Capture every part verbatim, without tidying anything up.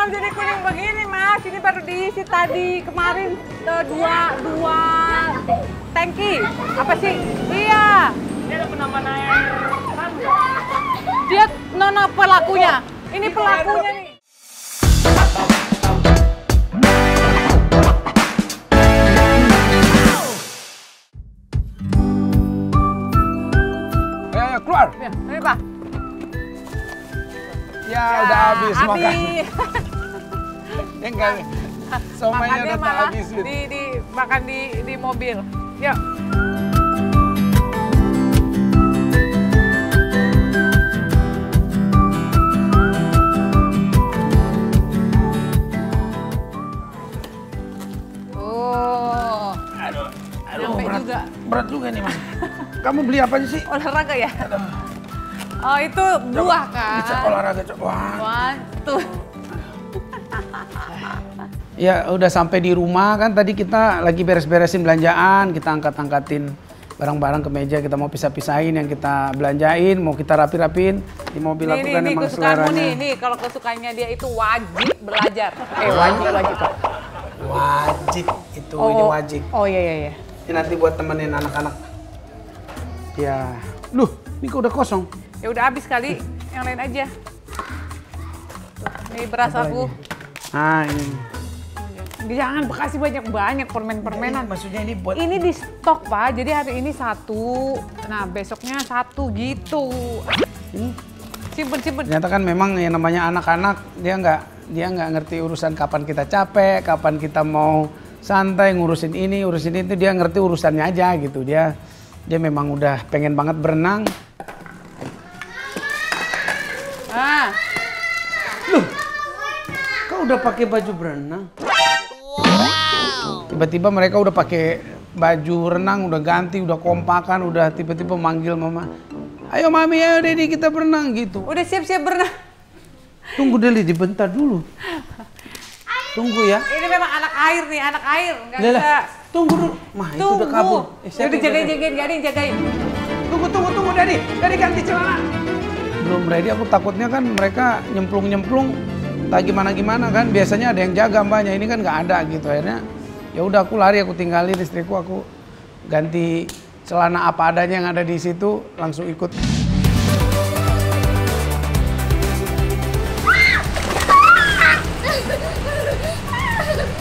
emang jadi kuning begini, Mas. Ini baru diisi tadi kemarin ke dua dua tangki. Apa sih? Iya. Dia ada penambahan air. Dia nona pelakunya. Ini pelakunya nih. Ayo keluar. Ini Pak. Ya, ya udah habis, habis. makan. Enggak, semuanya udah tak habis. Di, di, makan di, di mobil. Yuk. Oh. Aduh, aduh berat juga. Berat juga nih, Mas. Kamu beli apa sih? Olahraga ya? Aduh. Oh itu buah kan? Bisa olahraga coba. Wantu. Ya udah sampai di rumah kan tadi kita lagi beres-beresin belanjaan, kita angkat-angkatin barang-barang ke meja, kita mau pisah-pisahin yang kita belanjain, mau kita rapi-rapin di mobil aku kan emang seleranya. Nih, nih kalau kesukaannya dia itu wajib belajar. Eh wajib wajib. Wajib itu oh, ini wajib. Oh iya iya iya. Ini nanti buat temenin anak-anak. Ya, loh ini kok udah kosong. Ya udah habis kali, yang lain aja. Ini beras apa aku. Ini? Ah ini. Jangan bekasi banyak-banyak permen-permenan. Maksudnya ini buat... Ini di stok, Pak. Jadi hari ini satu, nah besoknya satu gitu. Ini? Simpen-simpen. Ternyata kan memang yang namanya anak-anak, dia nggak dia nggak ngerti urusan kapan kita capek, kapan kita mau santai, ngurusin ini, urusin itu. Dia ngerti urusannya aja gitu. Dia, dia memang udah pengen banget berenang. Ah. Loh, kau udah pakai baju berenang? Wow. Tiba-tiba mereka udah pakai baju renang, udah ganti, udah kompakan, udah tiba-tiba manggil mama. Ayo mami, ayo Dedi kita berenang gitu. Udah siap-siap berenang. Tunggu Dedi, dibentar dulu. Tunggu ya. Ini memang anak air nih, anak air. Nggak bisa. Tunggu dulu. Mah, itu udah kabur. Eh, udah jagain-jagain, gading jagain. Tunggu, tunggu, tunggu Dedi. Dedi ganti celana. Belum ready, aku takutnya kan mereka nyemplung-nyemplung tak gimana-gimana kan, biasanya ada yang jaga mbaknya, ini kan nggak ada gitu. Akhirnya ya udah aku lari, aku tinggalin istriku, aku ganti celana apa adanya yang ada di situ, langsung ikut.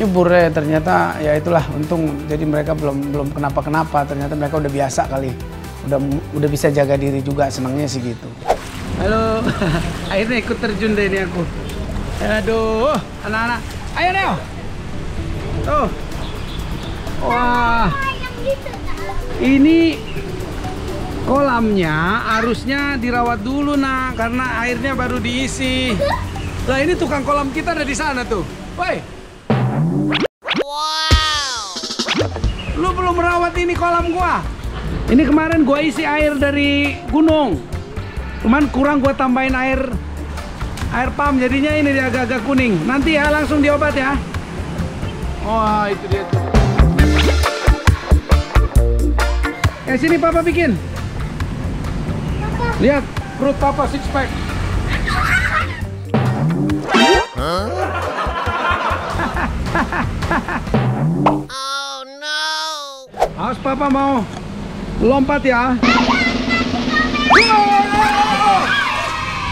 Nyebur ya ternyata, ya itulah untung, jadi mereka belum belum kenapa-kenapa, ternyata mereka udah biasa kali, udah udah bisa jaga diri juga, senangnya sih gitu. Halo, akhirnya ikut terjun deh ini aku. Aduh, anak-anak, ayo Neo. Tuh, wah, ini kolamnya arusnya dirawat dulu nak, karena airnya baru diisi. Lah ini tukang kolam kita ada di sana tuh, woi. Wow. Lu belum merawat ini kolam gua. Ini kemarin gua isi air dari gunung. Cuman kurang gue tambahin air air pam, jadinya ini dia agak-agak kuning. Nanti ya langsung diobat ya. Oh itu dia tuh. Eh sini papa bikin. Lihat perut papa six pack. Huh? Oh no. Harus papa mau lompat ya.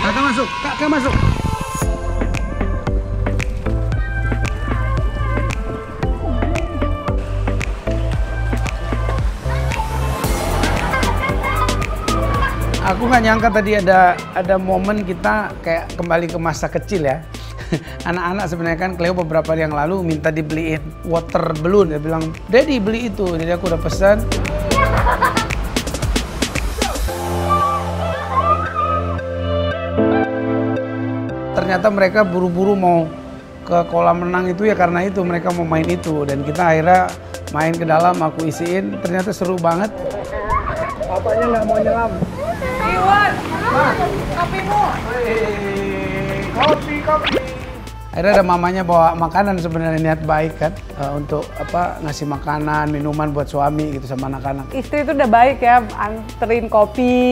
Kakak masuk, kakak masuk. Aku nggak nyangka tadi ada ada momen kita kayak kembali ke masa kecil ya. Anak-anak sebenarnya kan Cleo beberapa hari yang lalu minta dibeliin water balloon. Dia bilang, Daddy beli itu. Jadi aku udah pesan. Ternyata mereka buru-buru mau ke kolam renang itu ya karena itu mereka mau main itu, dan kita akhirnya main ke dalam, aku isiin, ternyata seru banget. Bapaknya nggak mau nyelam. Iwan, kopimu. Kopi, kopi. Akhirnya ada mamanya bawa makanan, sebenarnya niat baik kan uh, untuk apa ngasih makanan, minuman buat suami gitu sama anak-anak. Istri itu udah baik ya, anterin kopi,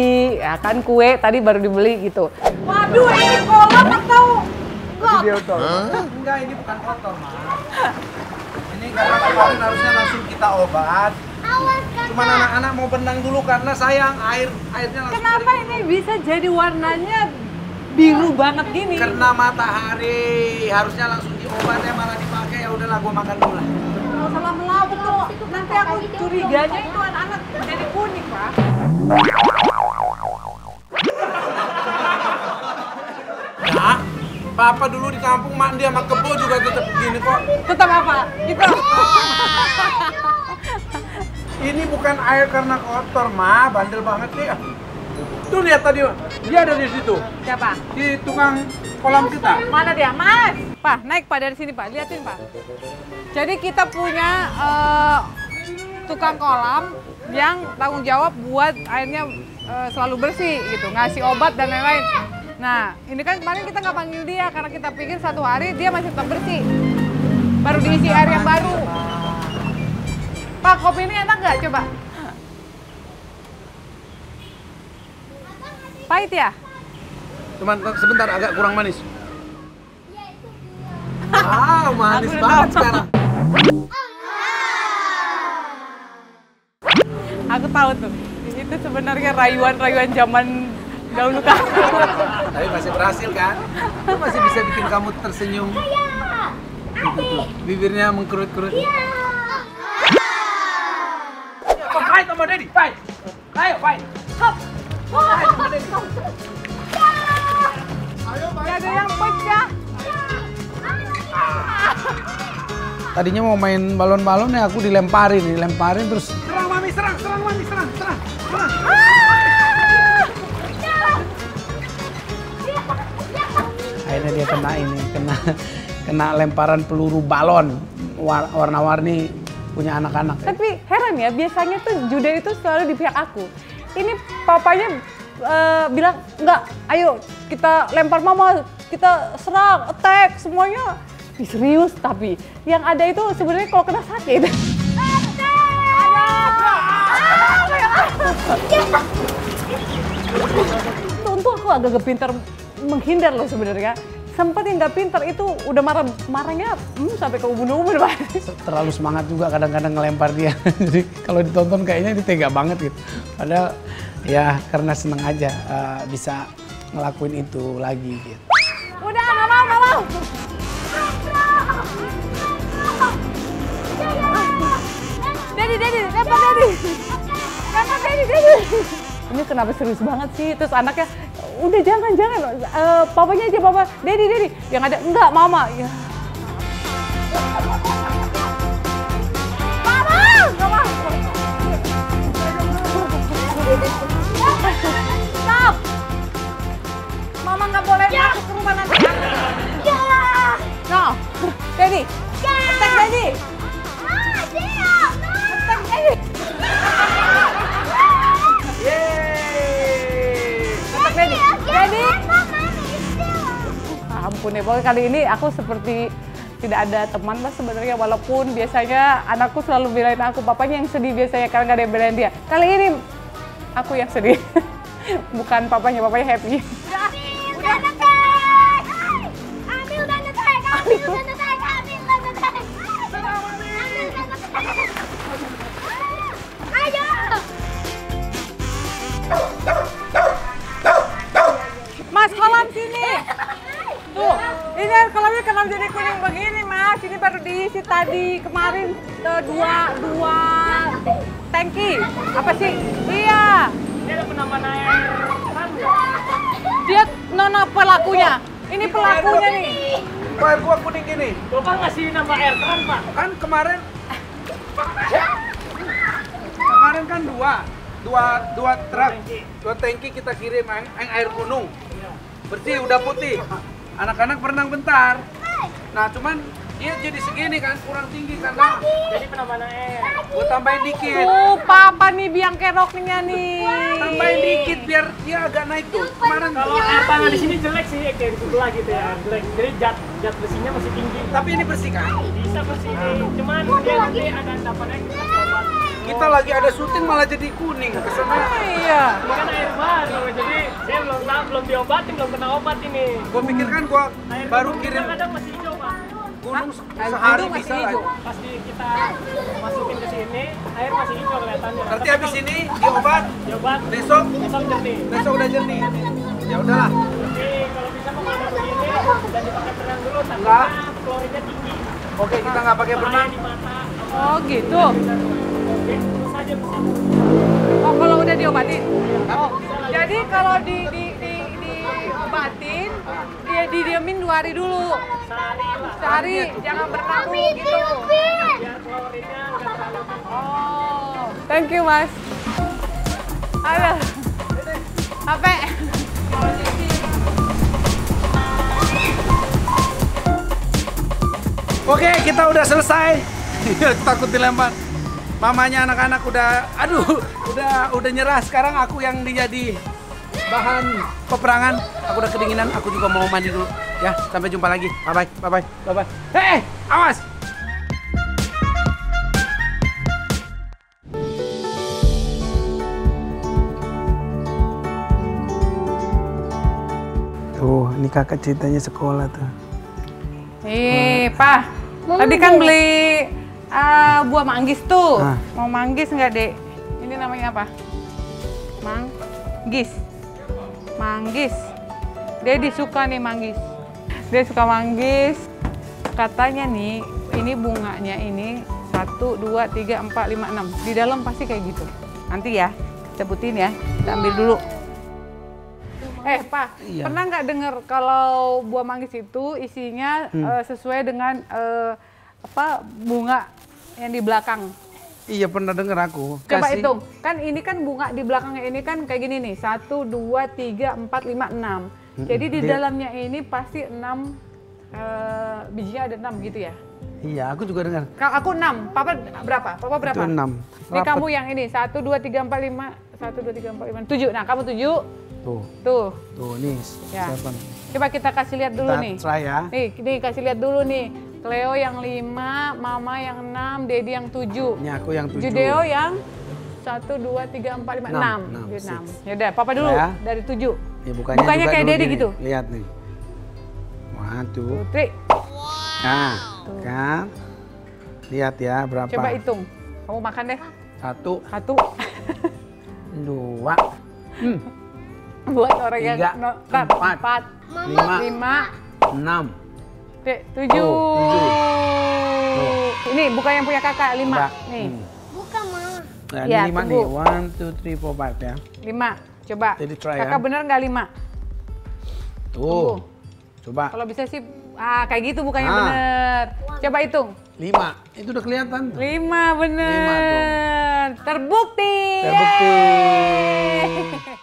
ya kan kue tadi baru dibeli gitu. Waduh ini kolam atau? Enggak. dia kotor. Enggak, ini bukan kotor, Mas. Ini karena kemarin harusnya langsung kita obat. Awas, Kakak. Cuman anak-anak mau benang dulu karena sayang air airnya langsung. Kenapa ini bisa jadi warnanya biru banget gini? Karena matahari. Harusnya langsung diobatnya malah dipakai. Ya udahlah, gua makan dulu lah. Kalau salah melabuk tuh, nanti aku curiganya itu anak-anak jadi kuning, Pak. Nah, Papa dulu di kampung mandi sama kebo juga tetap begini kok. Tetap apa? Itu. Ini bukan air karena kotor, Ma. Bandel banget nih. Tuh lihat tadi, dia ada di situ. Siapa? Di tukang kolam kita. Mana dia, Mas? Pak, naik Pak dari sini, Pak. Lihatin, Pak. Jadi kita punya uh, tukang kolam yang tanggung jawab buat airnya uh, selalu bersih gitu, ngasih obat dan lain-lain. Nah, ini kan kemarin kita nggak panggil dia karena kita pikir satu hari dia masih tetap bersih. Baru diisi air yang baru. Pak, kopi ini enak nggak? Coba. Pahit ya? Cuman sebentar, agak kurang manis. Ya, itu dia. Ah, manis banget sekarang. Aku tahu tuh, itu sebenarnya rayuan-rayuan zaman dahulu kamu. Tapi masih berhasil kan? Itu masih bisa bikin kamu tersenyum. Iya, bibirnya mengkerut-kerut. Iya. Fight sama Daddy, fight! Ayo, fight! Hop! Fight sama Daddy! Ayo, fight! Ada yang pecah! Tadinya mau main balon-balon ya, aku dilemparin, dilemparin terus... Serang, Mami! Serang! Serang, Mami! Serang! Serang! Serang! Akhirnya dia kena ini, kena, kena lemparan peluru balon warna-warni punya anak-anak. Tapi heran ya, biasanya tuh Jude itu selalu di pihak aku. Ini papanya uh, bilang, enggak, ayo kita lempar mama, kita serang, attack, semuanya. Ih, serius tapi, yang ada itu sebenarnya kalau kena sakit. Tentu aku agak pintar menghindar loh sebenarnya. Sempat yang nggak pinter itu udah marah marahnya hmm, sampai ke ubun-ubun, Pak. Terlalu semangat juga kadang-kadang ngelempar dia. Jadi kalau ditonton kayaknya ini tega banget gitu. Padahal ya karena seneng aja uh, bisa ngelakuin itu lagi gitu. Udah, nggak mau, nggak mau. Daddy, Daddy, lempar Daddy. Lempar Daddy, Daddy. Ini kenapa serius banget sih? Terus anaknya, udah jangan, jangan. Uh, papanya aja, papa. Daddy, Daddy. Yang ada, enggak, mama. Ya. Mama! Mama! Stop! Mama nggak boleh ya. Masuk ke rumah nanti. Ya! No. Daddy. Ya! Attack, Daddy. Ah, dia! Attack, Daddy. Jadi, ampun ya, pokoknya kali ini aku seperti tidak ada teman lah sebenarnya, walaupun biasanya anakku selalu belain aku, papanya yang sedih biasanya karena nggak ada yang belain dia. Kali ini aku yang sedih, bukan papanya, papanya happy. Udah, udah netek, ambil udah netek, ambil udah netek, ambil udah netek, ambil udah netek. Ayo! Mas, kolam sini. Tuh, ini kolamnya kenapa jadi kuning begini, Mas? Ini baru diisi tadi kemarin dua dua tangki. Apa sih? Iya. Dia ada penambahan air. Dia nona pelakunya. Ini pelakunya nih. Air gua kuning gini. Bapak ngasih nambah air kan, Pak? Kan kemarin. Kemarin kan dua, dua dua truk, dua tangki kita kirim air kuning. Bersih, udah putih. Anak-anak berenang bentar. Nah, cuman dia jadi segini kan, kurang tinggi karena jadi penambahan air. Gue tambahin dikit. Oh, papa nih biang keroknya nih. Tambahin dikit biar dia agak naik tuh. Kemarin kalau air tanah di sini jelek sih, kayak di sebelah gitu ya. Jelek. Jadi jat jat besinya masih tinggi. Tapi ini bersih kan? Bisa bersih. Cuman dia nanti ada endapannya. Kita lagi ada syuting malah jadi kuning kesana. Oh, iya. Ini kan air baru, jadi saya belum belum diobatin, belum kena obat ini. Gua pikir kan gua air baru kirim. Kadang masih hijau, Pak. Gunung sehari bisa hijau. Pasti kita masukin ke sini, air masih hijau kelihatannya. Nanti habis ini diobat, diobat. Besok besok jernih. Besok udah jernih. Ya udahlah. Jadi kalau bisa mau masuk ini dan dipakai berenang dulu, takutnya klorinnya tinggi. Oke, kita nggak pakai berenang. Oh, gitu. Oh, kalau udah diobatin. Oh, jadi kalau di di di diobatin, dia didiemin dua hari dulu. Sehari, sehari jangan berlaku gitu. Biar klorinnya nggak terlalu. Oh, thank you Mas. Halo. H P. Oke, kita udah selesai. Takut dilempar. Mamanya anak-anak udah, aduh, udah udah nyerah. Sekarang aku yang dijadi bahan peperangan. Aku udah kedinginan, aku juga mau mandi dulu. Ya, sampai jumpa lagi. Bye-bye, bye-bye, bye-bye. Hei, awas! Tuh, ini kakak ceritanya sekolah tuh. Hei, Pak, tadi kan beli... Uh, buah manggis tuh, ah. Mau manggis nggak dek? Ini namanya apa? Manggis, manggis. Dedi suka nih manggis. Dia suka manggis. Katanya nih, ini bunganya ini satu, dua, tiga, empat, lima, enam. Di dalam pasti kayak gitu. Nanti ya, sebutin ya. Kita ambil dulu. Eh Pak, iya. Pernah nggak dengar kalau buah manggis itu isinya hmm. uh, sesuai dengan uh, apa bunga yang di belakang? Iya, pernah dengar aku. Coba kasih. Hitung, kan ini kan bunga di belakangnya ini kan kayak gini nih, satu, dua, tiga, empat, lima, enam. Jadi di dia, dalamnya ini pasti enam, e, bijinya ada enam gitu ya? Iya, aku juga dengar. Kalau aku enam, Papa berapa? Papa berapa? Itu enam. Ini kamu yang ini, satu, dua, tiga, empat, lima, satu, dua, tiga, empat, lima, tujuh. Nah, kamu tujuh. Tuh. Tuh. Tuh, nih. Ya. Coba kita kasih lihat dulu kita nih. Try ya. Nih, nih kasih lihat dulu nih. Cleo yang lima, Mama yang enam, Dedi yang tujuh. Ini aku yang tujuh. Judeo yang satu, dua, tiga, empat, lima, enam. Enam. Yaudah, Papa dulu ya. Dari tujuh. Ya, bukannya, bukannya kayak Dedi gitu. Lihat nih. Satu. Putri. Wow. Nah, tuh. Kan. Lihat ya berapa. Coba hitung. Kamu makan deh. Satu. Satu. Dua. Hmm. Buat orang tiga, yang no, empat. Empat. Lima. Lima. Enam. Dek, tujuh. Oh, tujuh. Oh. Ini bukan yang punya kakak, lima. Mbak. Nih. Bukan, Ma. Nah, ya, lima tunggu. Nih, one, two, three, four, five ya. Lima, coba. Jadi try, kakak ya. Bener nggak lima? Tuh, tunggu. Coba. Kalau bisa sih, ah, kayak gitu bukannya ah. Bener. Coba hitung. Lima, itu udah kelihatan. Tuh. Lima, bener. Lima, tuh. Terbukti. Terbukti.